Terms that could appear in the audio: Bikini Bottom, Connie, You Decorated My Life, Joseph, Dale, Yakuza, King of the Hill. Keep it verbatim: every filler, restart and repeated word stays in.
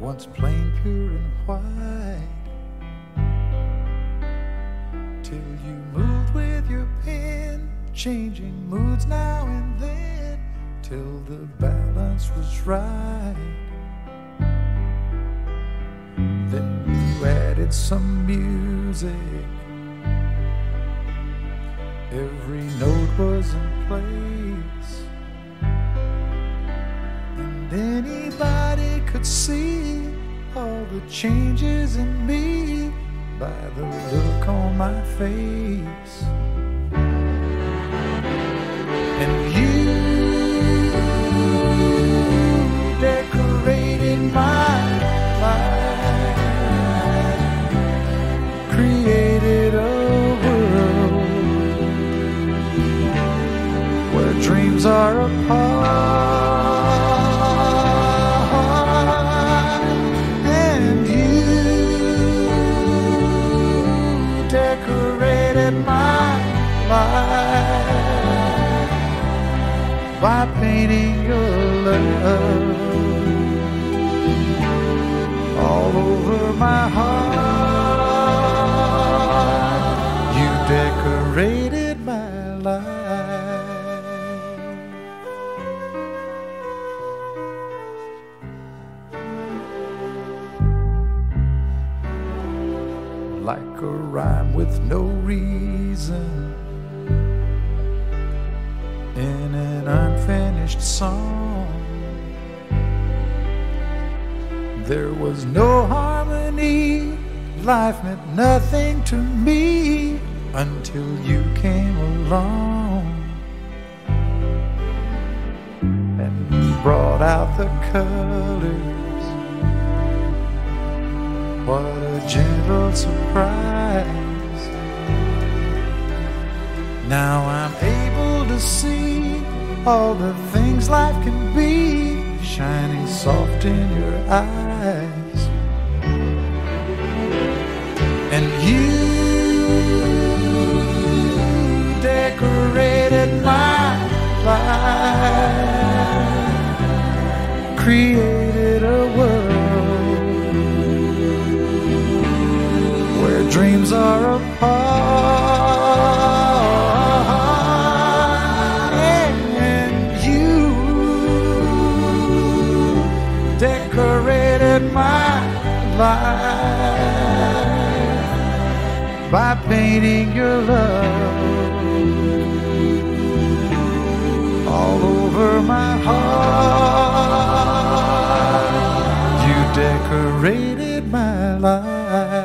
once plain, pure and white, till you moved with your pen, changing moods now and then, till the balance was right. Then you added some music, every note was in place, and anybody could see all the changes in me by the look on my face. And you decorated my life, created a world where dreams are apart. By painting your love all over my heart, you decorated my life, like a rhyme with no reason in an unfinished song. There was no harmony, life meant nothing to me until you came along and brought out the colors. What a gentle surprise. Now I'm able to see all the things life can be, shining soft in your eyes. And you decorated my life, created a world where dreams are apart. Decorated my life by painting your love all over my heart. You decorated my life.